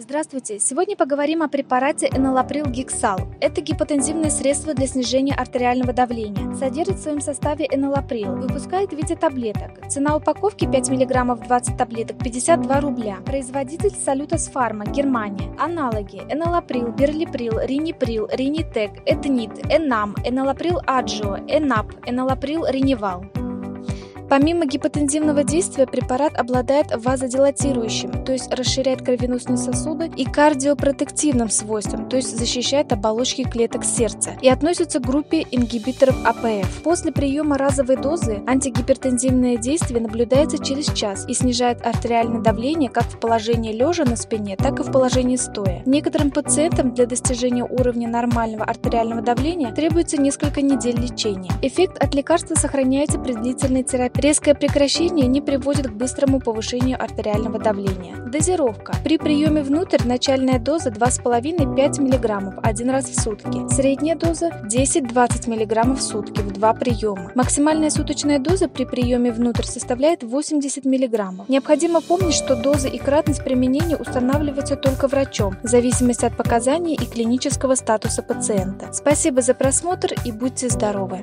Здравствуйте! Сегодня поговорим о препарате Эналаприл Гексал. Это гипотензивное средство для снижения артериального давления. Содержит в своем составе эналаприл. Выпускает в виде таблеток. Цена упаковки 5 мг 20 таблеток 52 рубля. Производитель Салютас Фарма, Германия. Аналоги: эналаприл, берлиприл, риниприл, ринитек, эднит, энам, эналаприл аджо, энап, эналаприл ринивал. Помимо гипотензивного действия, препарат обладает вазодилатирующим, то есть расширяет кровеносные сосуды, и кардиопротективным свойством, то есть защищает оболочки клеток сердца, и относится к группе ингибиторов АПФ. После приема разовой дозы антигипертензивное действие наблюдается через час и снижает артериальное давление как в положении лежа на спине, так и в положении стоя. Некоторым пациентам для достижения уровня нормального артериального давления требуется несколько недель лечения. Эффект от лекарства сохраняется при длительной терапии. Резкое прекращение не приводит к быстрому повышению артериального давления. Дозировка. При приеме внутрь начальная доза 2,5-5 мг один раз в сутки. Средняя доза 10-20 мг в сутки в 2 приема. Максимальная суточная доза при приеме внутрь составляет 80 мг. Необходимо помнить, что доза и кратность применения устанавливаются только врачом, в зависимости от показаний и клинического статуса пациента. Спасибо за просмотр и будьте здоровы!